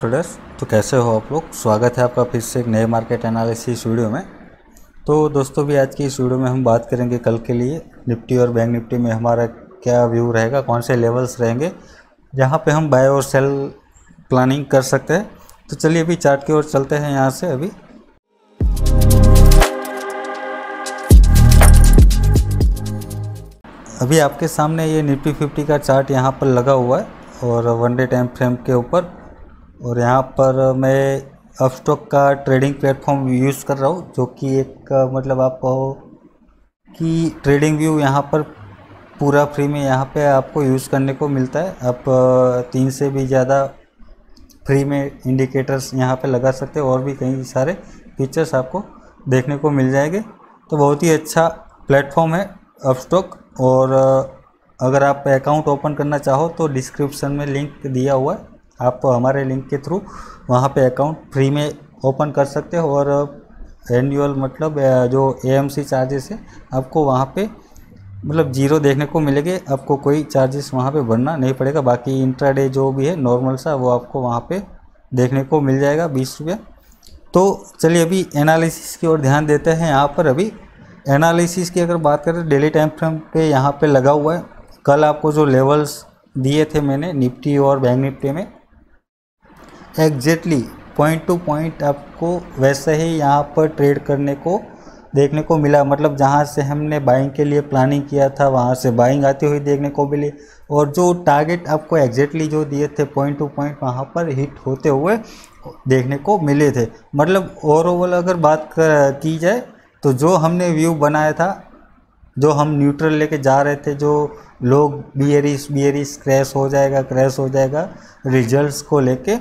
Traders, तो कैसे हो आप लोग। स्वागत है आपका फिर से एक नए मार्केट एनालिसिस वीडियो में। तो दोस्तों भी आज की इस वीडियो में हम बात करेंगे कल के लिए निफ्टी और बैंक निफ्टी में हमारा क्या व्यू रहेगा, कौन से लेवल्स रहेंगे जहां पे हम बाय और सेल प्लानिंग कर सकते हैं। तो चलिए अभी चार्ट की ओर चलते हैं यहाँ से। अभी अभी आपके सामने ये निफ्टी 50 का चार्ट यहाँ पर लगा हुआ है और वन डे टाइम फ्रेम के ऊपर, और यहाँ पर मैं अपस्टॉक का ट्रेडिंग प्लेटफॉर्म यूज़ कर रहा हूँ, जो कि एक मतलब आप कहो कि ट्रेडिंग व्यू यहाँ पर पूरा फ्री में यहाँ पे आपको यूज़ करने को मिलता है। आप 3 से भी ज़्यादा फ्री में इंडिकेटर्स यहाँ पे लगा सकते हो और भी कई सारे फीचर्स आपको देखने को मिल जाएंगे। तो बहुत ही अच्छा प्लेटफॉर्म है अपस्टॉक, और अगर आप अकाउंट ओपन करना चाहो तो डिस्क्रिप्शन में लिंक दिया हुआ है, आप हमारे लिंक के थ्रू वहाँ पे अकाउंट फ्री में ओपन कर सकते हो। और एनुअल मतलब जो एएमसी चार्जेस है आपको वहाँ पे मतलब जीरो देखने को मिलेंगे, आपको कोई चार्जेस वहाँ पे भरना नहीं पड़ेगा। बाकी इंट्राडे जो भी है नॉर्मल सा वो आपको वहाँ पे देखने को मिल जाएगा 20 रुपया। तो चलिए अभी एनालिसिस की ओर ध्यान देते हैं। यहाँ पर अभी एनालिसिस की अगर बात करें डेली टाइम फ्रेम पर यहाँ पर लगा हुआ है। कल आपको जो लेवल्स दिए थे मैंने निफ्टी और बैंक निफ्टी में एग्जैक्टली पॉइंट टू पॉइंट आपको वैसे ही यहाँ पर ट्रेड करने को देखने को मिला। मतलब जहाँ से हमने बाइंग के लिए प्लानिंग किया था वहाँ से बाइंग आती हुई देखने को मिली, और जो टारगेट आपको एग्जैक्टली जो दिए थे पॉइंट टू पॉइंट वहाँ पर हिट होते हुए देखने को मिले थे। मतलब ओवरऑल अगर बात की जाए तो जो हमने व्यू बनाया था, जो हम न्यूट्रल लेके जा रहे थे, जो लोग बियरिश क्रैश हो जाएगा रिजल्ट्स को लेके,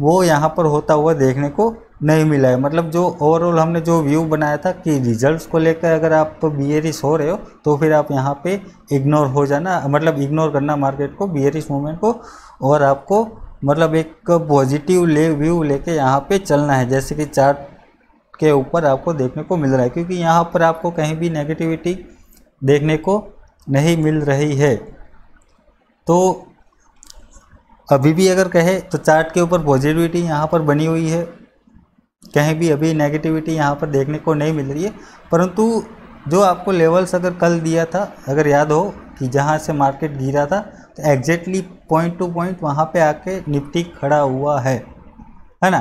वो यहाँ पर होता हुआ देखने को नहीं मिला है। मतलब जो ओवरऑल हमने जो व्यू बनाया था कि रिजल्ट्स को लेकर अगर आप बियरिश हो रहे हो तो फिर आप यहाँ पे इग्नोर हो जाना, मतलब इग्नोर करना मार्केट को, बियरिश मूवमेंट को, और आपको मतलब एक पॉजिटिव व्यू लेके यहाँ पे चलना है, जैसे कि चार्ट के ऊपर आपको देखने को मिल रहा है। क्योंकि यहाँ पर आपको कहीं भी नेगेटिविटी देखने को नहीं मिल रही है। तो अभी भी अगर कहे तो चार्ट के ऊपर पॉजिटिविटी यहाँ पर बनी हुई है, कहीं भी अभी नेगेटिविटी यहाँ पर देखने को नहीं मिल रही है। परंतु जो आपको लेवल्स अगर कल दिया था, अगर याद हो कि जहाँ से मार्केट गिरा था तो एग्जैक्टली पॉइंट टू पॉइंट वहाँ पे आके निफ्टी खड़ा हुआ है ना।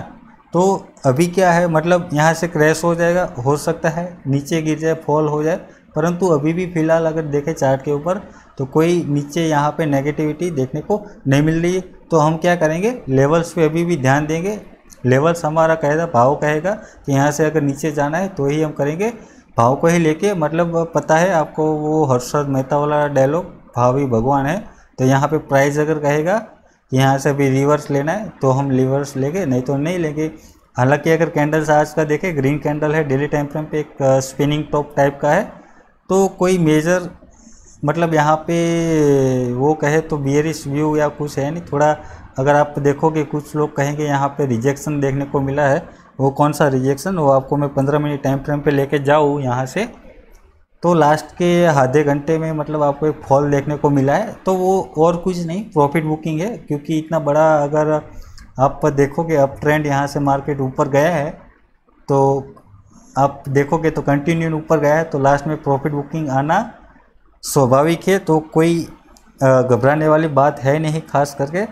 तो अभी क्या है, मतलब यहाँ से क्रैश हो जाएगा, हो सकता है नीचे गिर जाए, फॉल हो जाए, परंतु अभी भी फ़िलहाल अगर देखें चार्ट के ऊपर तो कोई नीचे यहाँ पे नेगेटिविटी देखने को नहीं मिल रही है। तो हम क्या करेंगे, लेवल्स पे अभी भी ध्यान देंगे। लेवल्स हमारा कहेगा, भाव कहेगा कि यहाँ से अगर नीचे जाना है तो ही हम करेंगे, भाव को ही लेके। मतलब पता है आपको वो हर्षद मेहता वाला डायलॉग, भाव ही भगवान है। तो यहाँ पर प्राइस अगर कहेगा कि यहाँ से अभी रिवर्स लेना है तो हम रिवर्स लेंगे, नहीं तो नहीं लेंगे। हालाँकि अगर कैंडल्स आज का देखें, ग्रीन कैंडल है, डेली टाइम फ्रेम पर एक स्पिनिंग टॉप टाइप का है, तो कोई मेजर मतलब यहाँ पे वो कहे तो बियरिश व्यू या कुछ है नहीं। थोड़ा अगर आप देखोगे कुछ लोग कहेंगे यहाँ पे रिजेक्शन देखने को मिला है, वो कौन सा रिजेक्शन, वो आपको मैं 15 मिनट टाइम फ्रेम पे लेके जाऊँ यहाँ से। तो लास्ट के आधे घंटे में मतलब आपको एक फॉल देखने को मिला है, तो वो और कुछ नहीं प्रॉफिट बुकिंग है। क्योंकि इतना बड़ा अगर आप देखोगे अप ट्रेंड यहाँ से मार्केट ऊपर गया है, तो आप देखोगे तो कंटिन्यू ऊपर गया है, तो लास्ट में प्रॉफिट बुकिंग आना स्वाभाविक है। तो कोई घबराने वाली बात है नहीं, खास करके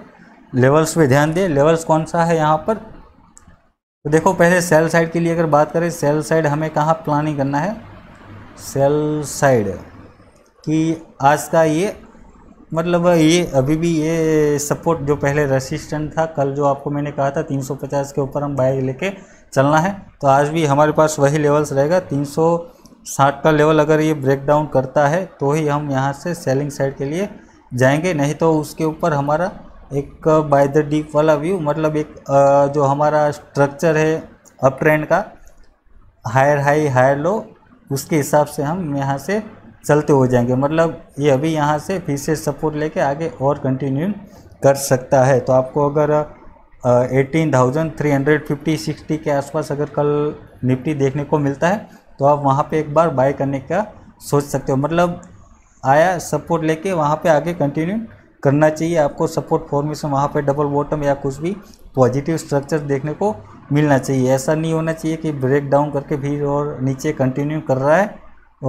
लेवल्स पे ध्यान दें। लेवल्स कौन सा है यहाँ पर तो देखो, पहले सेल साइड के लिए अगर बात करें, सेल साइड हमें कहाँ प्लानिंग करना है। सेल साइड कि आज का ये मतलब ये अभी भी ये सपोर्ट जो पहले रेसिस्टेंट था, कल जो आपको मैंने कहा था 350 के ऊपर हम बाय लेके चलना है, तो आज भी हमारे पास वही लेवल्स रहेगा। 360 का लेवल अगर ये ब्रेकडाउन करता है तो ही हम यहाँ से सेलिंग साइड के लिए जाएंगे, नहीं तो उसके ऊपर हमारा एक बाय द डीप वाला व्यू, मतलब एक जो हमारा स्ट्रक्चर है अप ट्रेंड का, हायर हाई हायर लो, उसके हिसाब से हम यहाँ से चलते हो जाएंगे। मतलब ये अभी यहाँ से फिर से सपोर्ट लेके आगे और कंटिन्यू कर सकता है। तो आपको अगर 18,350-60 के आसपास अगर कल निफ्टी देखने को मिलता है तो आप वहाँ पे एक बार बाय करने का सोच सकते हो। मतलब आया सपोर्ट लेके वहाँ पे आगे कंटिन्यू करना चाहिए। आपको सपोर्ट फॉर्मेशन वहाँ पे डबल बॉटम या कुछ भी पॉजिटिव स्ट्रक्चर देखने को मिलना चाहिए। ऐसा नहीं होना चाहिए कि ब्रेक डाउन करके भी और नीचे कंटिन्यू कर रहा है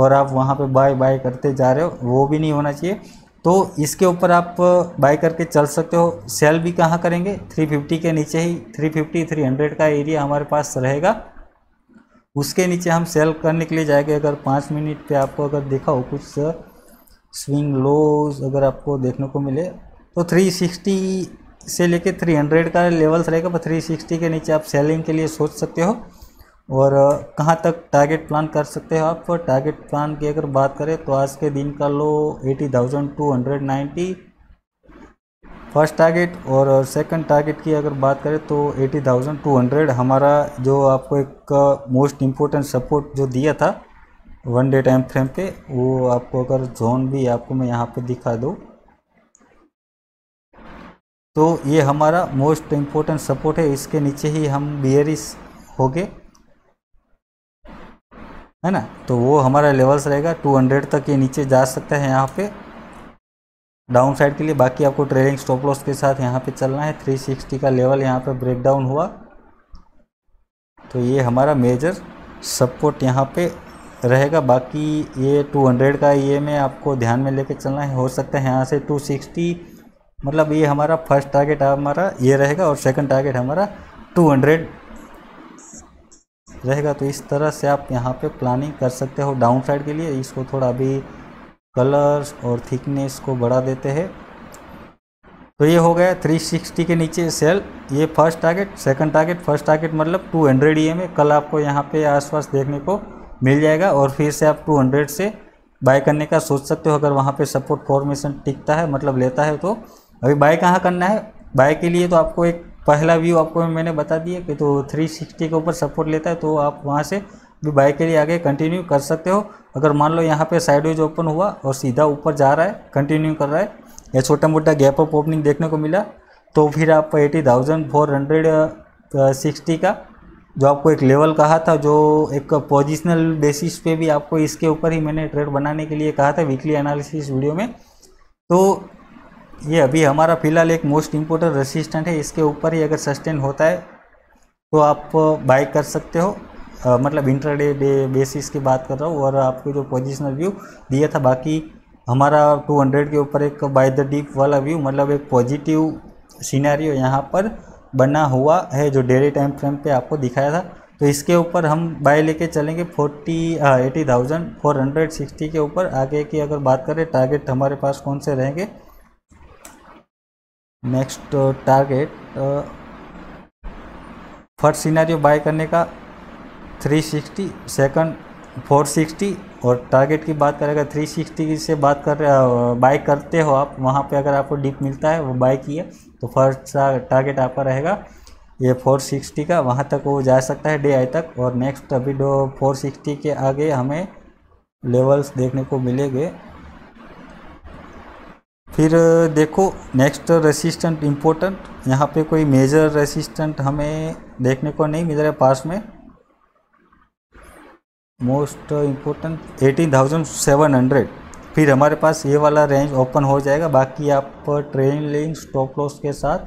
और आप वहाँ पे बाय बाय करते जा रहे हो, वो भी नहीं होना चाहिए। तो इसके ऊपर आप बाय करके चल सकते हो। सेल भी कहाँ करेंगे, 350 के नीचे ही, 350 300 का एरिया हमारे पास रहेगा, उसके नीचे हम सेल करने के लिए जाएंगे। अगर 5 मिनट पे आपको अगर देखा हो कुछ स्विंग लोज अगर आपको देखने को मिले तो 360 से लेके 300 का लेवल्स रहेगा, पर 360 के नीचे आप सेलिंग के लिए सोच सकते हो। और कहाँ तक टारगेट प्लान कर सकते हो आप, टारगेट प्लान की अगर बात करें तो आज के दिन का लो 80,290 फर्स्ट टारगेट, और सेकंड टारगेट की अगर बात करें तो 80,200 हमारा जो आपको एक मोस्ट इम्पोर्टेंट सपोर्ट जो दिया था 1 डे टाइम फ्रेम पे, वो आपको अगर जोन भी आपको मैं यहाँ पे दिखा दूँ तो ये हमारा मोस्ट इम्पोर्टेंट सपोर्ट है। इसके नीचे ही हम बेयरिश हो गए है ना, तो वो हमारा लेवल्स रहेगा। 200 तक ये नीचे जा सकता है यहाँ पे डाउन साइड के लिए, बाकी आपको ट्रेलिंग स्टॉप लॉस के साथ यहाँ पे चलना है। 360 का लेवल यहाँ पे ब्रेक डाउन हुआ तो ये हमारा मेजर सपोर्ट यहाँ पे रहेगा। बाकी ये 200 का ये में आपको ध्यान में लेके चलना है। हो सकता है यहाँ से 260, मतलब ये हमारा फर्स्ट टारगेट हमारा ये रहेगा और सेकंड टारगेट हमारा 200 रहेगा। तो इस तरह से आप यहाँ पे प्लानिंग कर सकते हो डाउन साइड के लिए। इसको थोड़ा अभी कलर्स और थिकनेस को बढ़ा देते हैं। तो ये हो गया 360 के नीचे सेल, ये first target, second target, first target मतलब 200 ई एम ए कल आपको यहाँ पे आसपास देखने को मिल जाएगा। और फिर से आप 200 से बाय करने का सोच सकते हो अगर वहाँ पे सपोर्ट फॉर्मेशन टिकता है, मतलब लेता है। तो अभी बाय कहाँ करना है, बाय के लिए तो आपको एक पहला व्यू आपको मैंने बता दिया कि तो 360 के ऊपर सपोर्ट लेता है तो आप वहाँ से भी बाय के लिए आगे कंटिन्यू कर सकते हो। अगर मान लो यहाँ पे साइडवेज ओपन हुआ और सीधा ऊपर जा रहा है, कंटिन्यू कर रहा है या छोटा मोटा गैप अप ओपनिंग देखने को मिला तो फिर आप 80,460 का जो आपको एक लेवल कहा था, जो एक पोजिशनल बेसिस पे भी आपको इसके ऊपर ही मैंने ट्रेड बनाने के लिए कहा था वीकली एनालिसिस वीडियो में, तो ये अभी हमारा फिलहाल एक मोस्ट इम्पोर्टेंट रेसिस्टेंट है। इसके ऊपर ही अगर सस्टेन होता है तो आप बाय कर सकते हो, मतलब इंट्राडे बेसिस की बात कर रहा हूँ, और आपको जो पोजिशनल व्यू दिया था। बाकी हमारा 200 के ऊपर एक बाय द डिप वाला व्यू, मतलब एक पॉजिटिव सिनेरियो यहाँ पर बना हुआ है जो डेली टाइम फ्रेम पे आपको दिखाया था। तो इसके ऊपर हम बाय लेके चलेंगे 80,460 के ऊपर। आगे की अगर बात करें टारगेट हमारे पास कौन से रहेंगे, next target first scenario buy करने का 360, सेकंड 460, और टारगेट की बात करेगा 360 से बात कर बाय करते हो आप वहाँ पे, अगर आपको डीप मिलता है वो बाय किया तो फर्स्ट टारगेट आपका रहेगा ये 460 का, वहाँ तक वो जा सकता है डे आई तक। और नेक्स्ट अभी 460 के आगे हमें लेवल्स देखने को मिलेंगे। फिर देखो नेक्स्ट रेसिस्टेंट इम्पोर्टेंट, यहाँ पे कोई मेजर रेसिस्टेंट हमें देखने को नहीं मिल रहा है पास में। मोस्ट इम्पोर्टेंट 18,700 फिर हमारे पास ये वाला रेंज ओपन हो जाएगा। बाकी आप ट्रेलिंग स्टॉप लॉस के साथ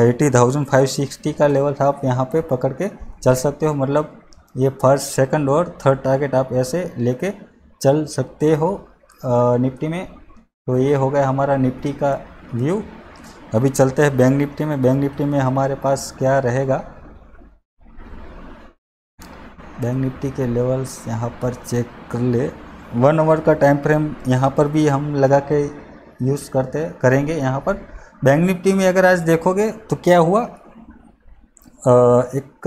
80,560 का लेवल आप यहाँ पे पकड़ के चल सकते हो, मतलब ये फर्स्ट सेकंड और थर्ड टारगेट आप ऐसे लेके चल सकते हो निफ्टी में। तो ये हो गया हमारा निफ्टी का व्यू। अभी चलते हैं बैंक निफ्टी में। बैंक निफ्टी में हमारे पास क्या रहेगा, बैंक निफ्टी के लेवल्स यहाँ पर चेक कर ले। 1 आवर का टाइम फ्रेम यहाँ पर भी हम लगा के यूज़ करेंगे। यहाँ पर बैंक निफ्टी में अगर आज देखोगे तो क्या हुआ, एक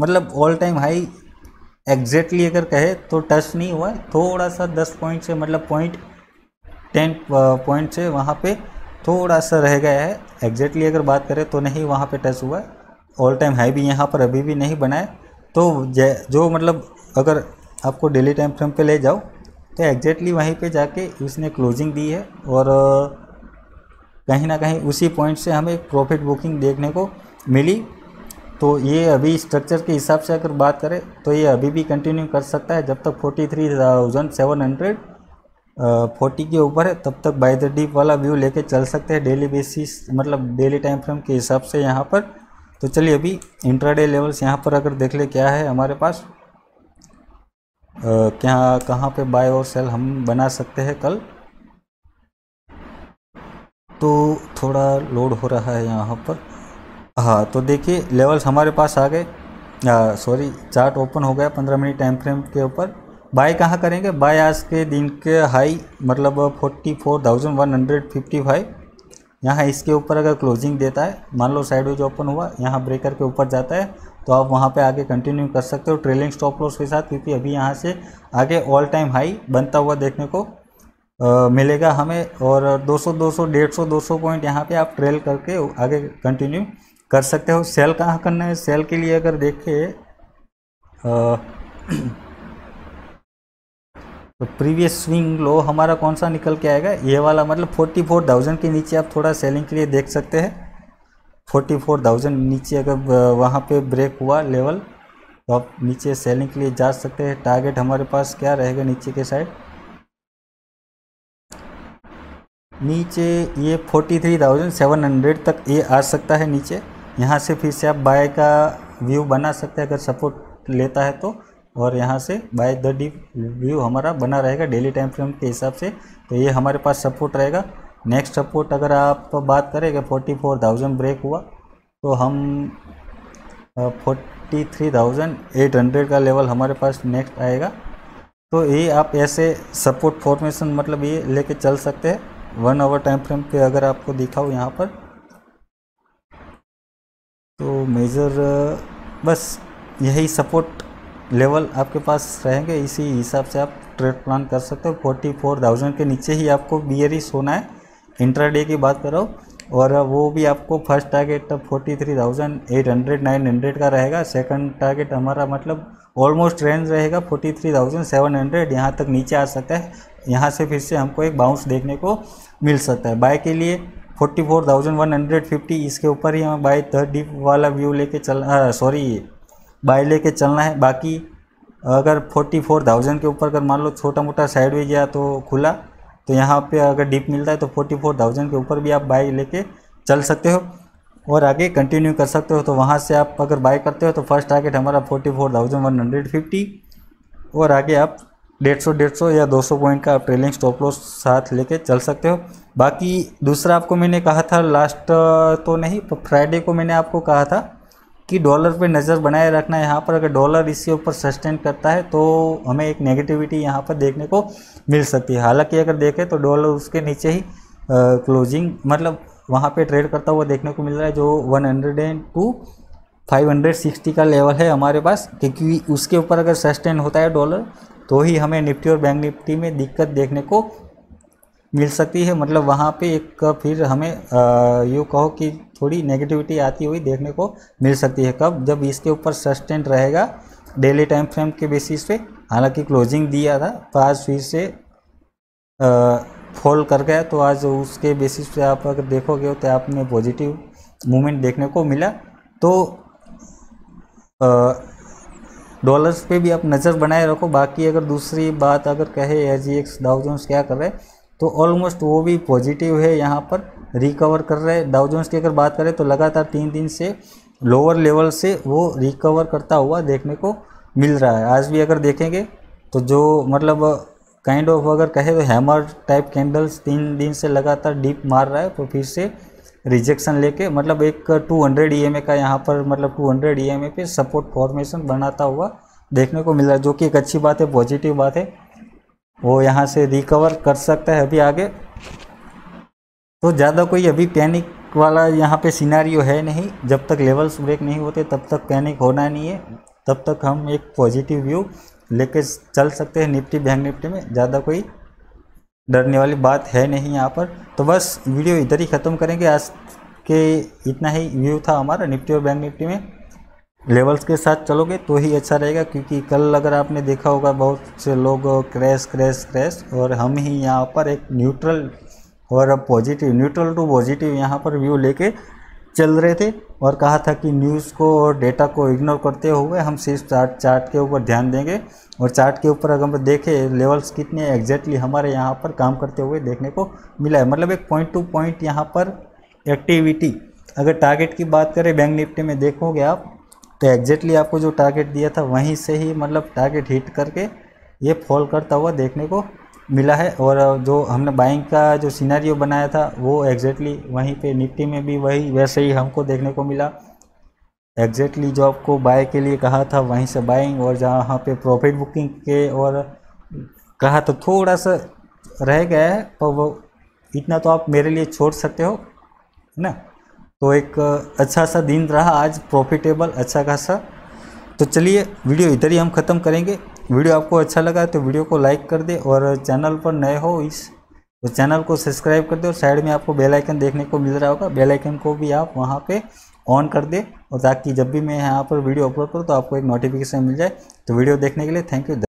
मतलब ऑल टाइम हाई एग्जैक्टली अगर कहे तो टच नहीं हुआ, थोड़ा सा 10 पॉइंट से, मतलब 10 पॉइंट से वहाँ पे थोड़ा सा रह गया है। एग्जैक्टली अगर बात करें तो नहीं वहाँ पे टच हुआ, ऑल टाइम हाई भी यहाँ पर अभी भी नहीं बनाए। तो जो मतलब अगर आपको डेली टाइम फ्रेम पे ले जाओ तो एग्जैक्टली वहीं पे जाके उसने क्लोजिंग दी है, और कहीं ना कहीं उसी पॉइंट से हमें प्रॉफिट बुकिंग देखने को मिली। तो ये अभी स्ट्रक्चर के हिसाब से अगर बात करें तो ये अभी भी कंटिन्यू कर सकता है जब तक 43,700 40 के ऊपर है तब तक बाय द डिप वाला व्यू लेके चल सकते हैं डेली बेसिस, मतलब डेली टाइम फ्रेम के हिसाब से यहाँ पर। तो चलिए अभी इंट्राडे लेवल्स यहाँ पर अगर देख ले क्या है हमारे पास, क्या कहाँ पे बाय और सेल हम बना सकते हैं कल। तो थोड़ा लोड हो रहा है यहाँ पर। हाँ तो देखिए लेवल्स हमारे पास आ गए, सॉरी चार्ट ओपन हो गया 15 मिनट टाइम फ्रेम के ऊपर। बाय कहाँ करेंगे, बाय आज के दिन के हाई मतलब 44,155 यहाँ, इसके ऊपर अगर क्लोजिंग देता है, मान लो साइडवेज ओपन हुआ, यहाँ ब्रेकर के ऊपर जाता है तो आप वहाँ पे आगे कंटिन्यू कर सकते हो ट्रेलिंग स्टॉप लॉस के साथ, क्योंकि अभी यहाँ से आगे ऑल टाइम हाई बनता हुआ देखने को मिलेगा हमें। और 200, 150, 200 पॉइंट यहाँ पे आप ट्रेल करके आगे कंटिन्यू कर सकते हो। सेल कहाँ करना है, सेल के लिए अगर देखें तो प्रीवियस स्विंग लो हमारा कौन सा निकल के आएगा, ये वाला, मतलब 44,000 के नीचे आप थोड़ा सेलिंग के लिए देख सकते हैं। 44,000 नीचे अगर वहाँ पे ब्रेक हुआ लेवल तो आप नीचे सेलिंग के लिए जा सकते हैं। टारगेट हमारे पास क्या रहेगा नीचे के साइड, नीचे ये 43,700 तक ये आ सकता है नीचे। यहाँ से फिर से आप बाय का व्यू बना सकते हैं अगर सपोर्ट लेता है तो, और यहाँ से बाय द डिप व्यू हमारा बना रहेगा डेली टाइम फ्रेम के हिसाब से, तो ये हमारे पास सपोर्ट रहेगा। नेक्स्ट सपोर्ट अगर आप बात करेंगे 44,000 ब्रेक हुआ तो हम 43,800 का लेवल हमारे पास नेक्स्ट आएगा। तो ये आप ऐसे सपोर्ट फॉर्मेशन मतलब ये लेके चल सकते हैं। 1 आवर टाइम फ्रेम पे अगर आपको दिखाऊँ यहाँ पर तो मेजर बस यही सपोर्ट लेवल आपके पास रहेंगे, इसी हिसाब से आप ट्रेड प्लान कर सकते हो। 44,000 के नीचे ही आपको बियरिश होना है, इंट्राडे की बात कर रहा हूँ, और वो भी आपको फर्स्ट टारगेट 43,800, 900 का रहेगा। सेकंड टारगेट हमारा मतलब ऑलमोस्ट रेंज रहेगा 43,700, यहाँ तक नीचे आ सकता है। यहाँ से फिर से हमको एक बाउंस देखने को मिल सकता है। बाय के लिए 44,150 इसके ऊपर ही हमें बाय थर्ड डिप वाला व्यू लेके चलना, सॉरी बाय लेके चलना है। बाकी अगर 44,000 के ऊपर अगर मान लो छोटा मोटा साइडवे गया तो खुला, तो यहाँ पे अगर डिप मिलता है तो 44,000 के ऊपर भी आप बाय लेके चल सकते हो और आगे कंटिन्यू कर सकते हो। तो वहाँ से आप अगर बाय करते हो तो फर्स्ट टारगेट हमारा 44,150 और आगे आप 150, 150 या 200 पॉइंट का आप ट्रेलिंग स्टॉप लॉस साथ लेके चल सकते हो। बाकी दूसरा आपको मैंने कहा था लास्ट तो नहीं पर फ्राइडे को मैंने आपको कहा था कि डॉलर पे नज़र बनाए रखना है। यहाँ पर अगर डॉलर इसके ऊपर सस्टेन करता है तो हमें एक नेगेटिविटी यहाँ पर देखने को मिल सकती है। हालांकि अगर देखें तो डॉलर उसके नीचे ही क्लोजिंग मतलब वहाँ पे ट्रेड करता हुआ देखने को मिल रहा है, जो 102,560 का लेवल है हमारे पास, क्योंकि उसके ऊपर अगर सस्टेन होता है डॉलर तो ही हमें निफ्टी और बैंक निफ्टी में दिक्कत देखने को मिल सकती है। मतलब वहाँ पे एक फिर हमें यूँ कहो कि थोड़ी नेगेटिविटी आती हुई देखने को मिल सकती है। कब, जब इसके ऊपर सस्टेन रहेगा डेली टाइम फ्रेम के बेसिस पे। हालांकि क्लोजिंग दिया था तो आज फिर से फॉल कर गया, तो आज उसके बेसिस पे आप अगर देखोगे तो आपने पॉजिटिव मूवमेंट देखने को मिला। तो डॉलर्स पे भी आप नज़र बनाए रखो। बाकी अगर दूसरी बात अगर कहे SGX, डाउ जोन्स क्या कर रहे हैं तो ऑलमोस्ट वो भी पॉजिटिव है, यहाँ पर रिकवर कर रहे हैं। डाउ जोन्स की अगर बात करें तो लगातार 3 दिन से लोअर लेवल से वो रिकवर करता हुआ देखने को मिल रहा है। आज भी अगर देखेंगे तो जो मतलब काइंड ऑफ अगर कहे तो हैमर टाइप कैंडल्स 3 दिन से लगातार डीप मार रहा है, तो फिर से रिजेक्शन लेके मतलब एक 200 EMA का यहाँ पर मतलब 200 EMA पे सपोर्ट फॉर्मेशन बनाता हुआ देखने को मिल रहा है, जो कि एक अच्छी बात है, पॉजिटिव बात है। वो यहाँ से रिकवर कर सकता है अभी आगे, तो ज़्यादा कोई अभी पैनिक वाला यहाँ पे सिनेरियो है नहीं। जब तक लेवल्स ब्रेक नहीं होते तब तक पैनिक होना नहीं है, तब तक हम एक पॉजिटिव व्यू लेके चल सकते हैं निफ्टी बैंक निफ्टी में। ज़्यादा कोई डरने वाली बात है नहीं यहाँ पर। तो बस वीडियो इधर ही ख़त्म करेंगे, आज के इतना ही व्यू था हमारा निफ्टी और बैंक निफ्टी में। लेवल्स के साथ चलोगे तो ही अच्छा रहेगा, क्योंकि कल अगर आपने देखा होगा बहुत से लोग क्रैश, और हम ही यहाँ पर एक न्यूट्रल और पॉजिटिव, न्यूट्रल टू पॉजिटिव यहाँ पर व्यू लेके चल रहे थे। और कहा था कि न्यूज़ को और डेटा को इग्नोर करते हुए हम सिर्फ चार्ट के ऊपर ध्यान देंगे। और चार्ट के ऊपर अगर हम देखें लेवल्स कितने एग्जैक्टली हमारे यहाँ पर काम करते हुए देखने को मिला है, मतलब एक पॉइंट टू पॉइंट यहाँ पर एक्टिविटी। अगर टारगेट की बात करें बैंक निफ्टी में देखोगे आप तो एग्जैक्टली आपको जो टारगेट दिया था वहीं से ही मतलब टारगेट हिट करके ये फॉल करता हुआ देखने को मिला है। और जो हमने बाइंग का जो सिनेरियो बनाया था वो एग्जैक्टली वहीं पे निफ्टी में भी वही वैसे ही हमको देखने को मिला। एग्जैक्टली जो आपको बाय के लिए कहा था वहीं से बाइंग, और जहाँ पे प्रॉफिट बुकिंग के और कहा तो थोड़ा सा रह गया है, पर वो इतना तो आप मेरे लिए छोड़ सकते हो ना। तो एक अच्छा सा दिन रहा आज, प्रॉफिटेबल अच्छा खासा। तो चलिए वीडियो इधर ही हम ख़त्म करेंगे। वीडियो आपको अच्छा लगा तो वीडियो को लाइक कर दे, और चैनल पर नए हो इस तो चैनल को सब्सक्राइब कर दे। और साइड में आपको बेल आइकन देखने को मिल रहा होगा, बेल आइकन को भी आप वहां पे ऑन कर दे, और ताकि जब भी मैं यहां पर वीडियो अपलोड करूँ तो आपको एक नोटिफिकेशन मिल जाए। तो वीडियो देखने के लिए थैंक यू।